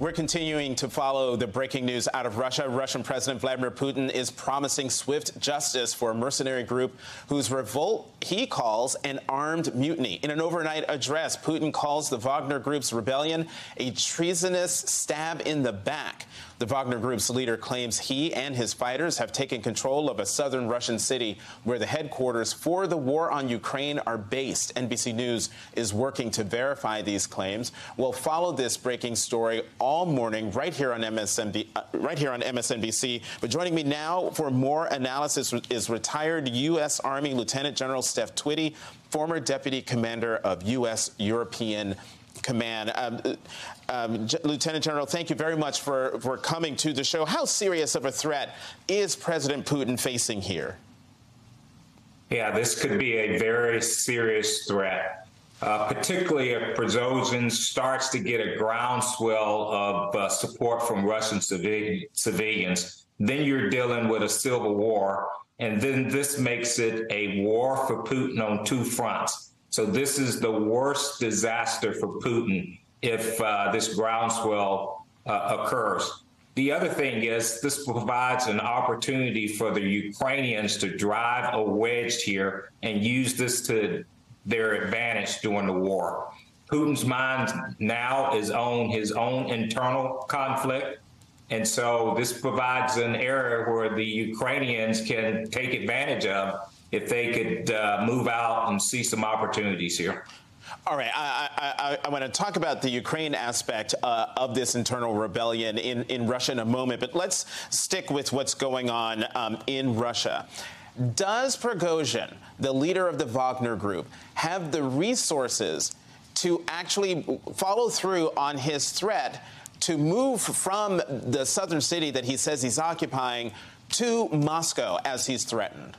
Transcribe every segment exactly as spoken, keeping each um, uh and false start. We're continuing to follow the breaking news out of Russia. Russian President Vladimir Putin is promising swift justice for a mercenary group whose revolt he calls an armed mutiny. In an overnight address, Putin calls the Wagner Group's rebellion a treasonous stab in the back. The Wagner Group's leader claims he and his fighters have taken control of a southern Russian city where the headquarters for the war on Ukraine are based. N B C News is working to verify these claims. We'll follow this breaking story all morning right here on M S N B C. But joining me now for more analysis is retired U S. Army Lieutenant General Stephen Twitty, former deputy commander of U S. European Command. Um, um, Lieutenant General, thank you very much for, for coming to the show. How serious of a threat is President Putin facing here? Yeah, this could be a very serious threat, uh, particularly if Prigozhin starts to get a groundswell of uh, support from Russian civi civilians. Then you're dealing with a civil war, and then this makes it a war for Putin on two fronts. So this is the worst disaster for Putin if uh, this groundswell uh, occurs. The other thing is this provides an opportunity for the Ukrainians to drive a wedge here and use this to their advantage during the war. Putin's mind now is on his own internal conflict. And so this provides an area where the Ukrainians can take advantage of if they could uh, move out and see some opportunities here. All right. I, I, I want to talk about the Ukraine aspect uh, of this internal rebellion in, in Russia in a moment, but let's stick with what's going on um, in Russia. Does Prigozhin, the leader of the Wagner Group, have the resources to actually follow through on his threat to move from the southern city that he says he's occupying to Moscow as he's threatened?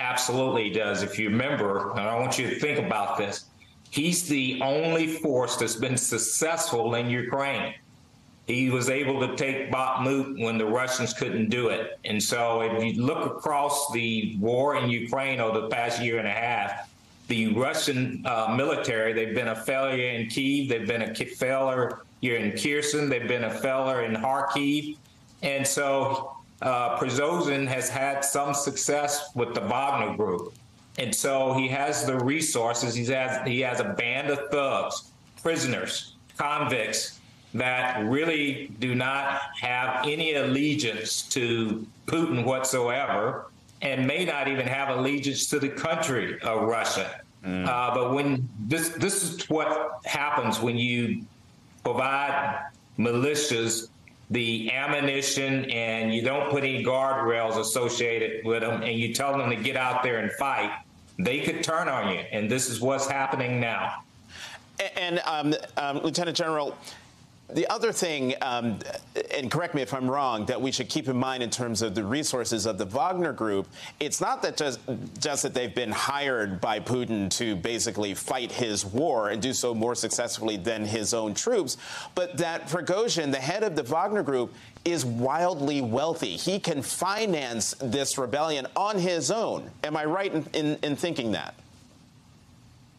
Absolutely does. If you remember, and I want you to think about this, he's the only force that's been successful in Ukraine. He was able to take Bakhmut when the Russians couldn't do it. And so if you look across the war in Ukraine over the past year and a half, the Russian uh, military, they've been a failure in Kyiv, they've been a failure here in Kherson, they've been a failure in Kharkiv. And so Uh, Prigozhin has had some success with the Wagner Group, and so he has the resources. He has he has a band of thugs, prisoners, convicts that really do not have any allegiance to Putin whatsoever, and may not even have allegiance to the country of Russia. Mm. Uh, but when this this is what happens when you provide militias the ammunition and you don't put any guardrails associated with them and you tell them to get out there and fight, they could turn on you. And this is what's happening now. And, um, um, Lieutenant General, the other thing, um, and correct me if I'm wrong, that we should keep in mind in terms of the resources of the Wagner Group, it's not that just, just that they've been hired by Putin to basically fight his war and do so more successfully than his own troops, but that Prigozhin, the head of the Wagner Group, is wildly wealthy. He can finance this rebellion on his own. Am I right in, in, in thinking that?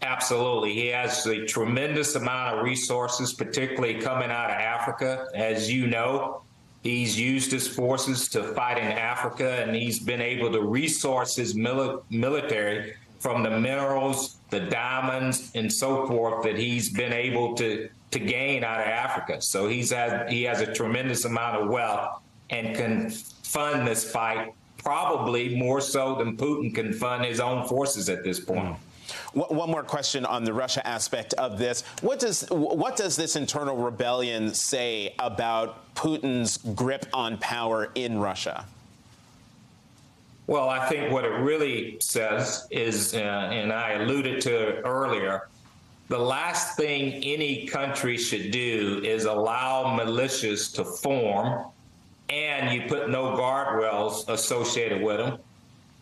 Absolutely. He has a tremendous amount of resources, particularly coming out of Africa. As you know, he's used his forces to fight in Africa, and he's been able to resource his mili military from the minerals, the diamonds, and so forth that he's been able to, to gain out of Africa. So he's had, he has a tremendous amount of wealth and can fund this fight, probably more so than Putin can fund his own forces at this point. Mm. One more question on the Russia aspect of this. What does what does this internal rebellion say about Putin's grip on power in Russia? Well, I think what it really says is, uh, and I alluded to it earlier, the last thing any country should do is allow militias to form, and you put no guardrails associated with them.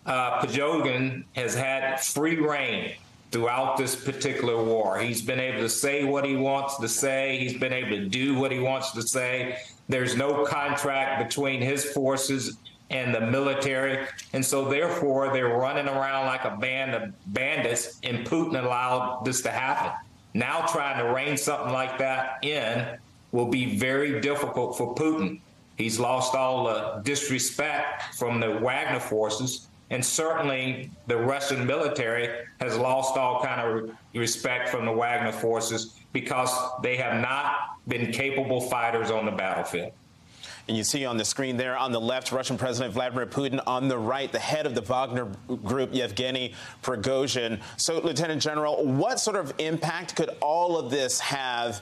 Uh, Prigozhin has had free reign throughout this particular war. He's been able to say what he wants to say. He's been able to do what he wants to say. There's no contract between his forces and the military. And so, therefore, they're running around like a band of bandits, and Putin allowed this to happen. Now trying to rein something like that in will be very difficult for Putin. He's lost all the disrespect from the Wagner forces, and certainly the Russian military has lost all kind of respect from the Wagner forces because they have not been capable fighters on the battlefield. And you see on the screen there, on the left, Russian President Vladimir Putin. On the right, the head of the Wagner Group, Yevgeny Prigozhin. So, Lieutenant General, what sort of impact could all of this have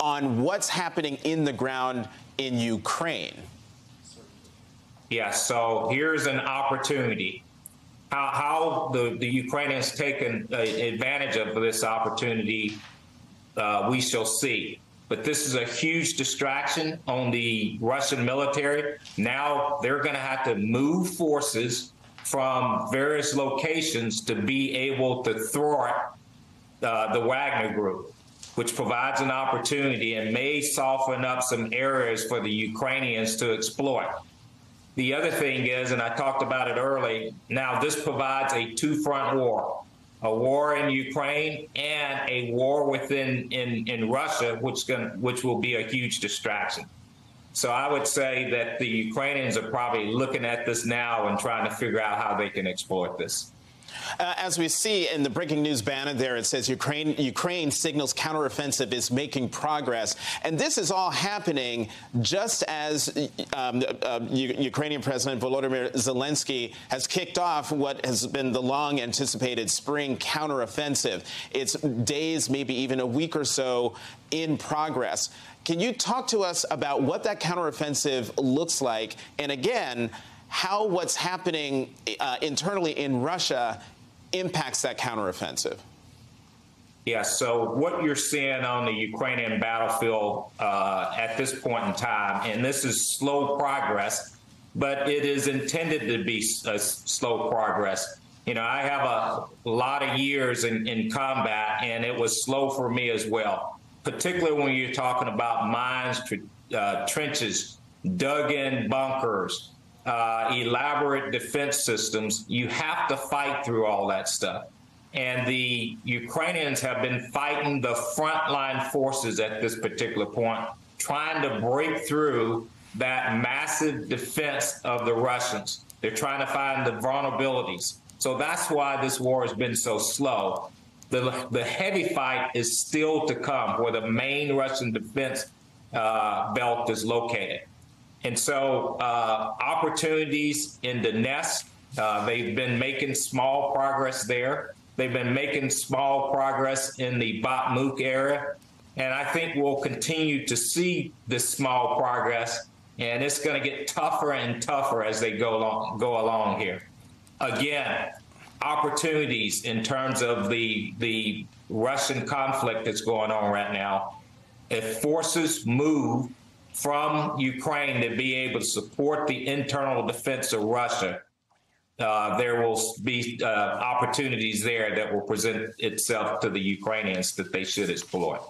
on what's happening in the ground in Ukraine? Yeah, so here's an opportunity. How, how the, the Ukrainians taken uh, advantage of this opportunity, uh, we shall see. But this is a huge distraction on the Russian military. Now they're going to have to move forces from various locations to be able to thwart uh, the Wagner Group, which provides an opportunity and may soften up some areas for the Ukrainians to exploit. The other thing is, and I talked about it early, now this provides a two-front war, a war in Ukraine and a war within in, in Russia, which, gonna, which will be a huge distraction. So I would say that the Ukrainians are probably looking at this now and trying to figure out how they can exploit this. Uh, as we see in the breaking news banner there, it says Ukraine, Ukraine signals counteroffensive is making progress. And this is all happening just as um, uh, U Ukrainian President Volodymyr Zelensky has kicked off what has been the long-anticipated spring counteroffensive. It's days, maybe even a week or so in progress. Can you talk to us about what that counteroffensive looks like? And again, how what's happening uh, internally in Russia impacts that counteroffensive? Yeah, so what you're seeing on the Ukrainian battlefield uh, at this point in time, and this is slow progress, but it is intended to be a slow progress. You know, I have a lot of years in, in combat, and it was slow for me as well, particularly when you're talking about mines, uh, trenches, dug-in bunkers, Uh, elaborate defense systems. You have to fight through all that stuff. And the Ukrainians have been fighting the frontline forces at this particular point, trying to break through that massive defense of the Russians. They're trying to find the vulnerabilities. So that's why this war has been so slow. The, the heavy fight is still to come, where the main Russian defense uh, belt is located. And so uh, opportunities in Donetsk, uh, they've been making small progress there. They've been making small progress in the Bakhmut area. And I think we'll continue to see this small progress. And it's going to get tougher and tougher as they go along, go along here. Again, opportunities in terms of the, the Russian conflict that's going on right now. If forces move from Ukraine to be able to support the internal defense of Russia, uh, there will be uh, opportunities there that will present itself to the Ukrainians that they should exploit.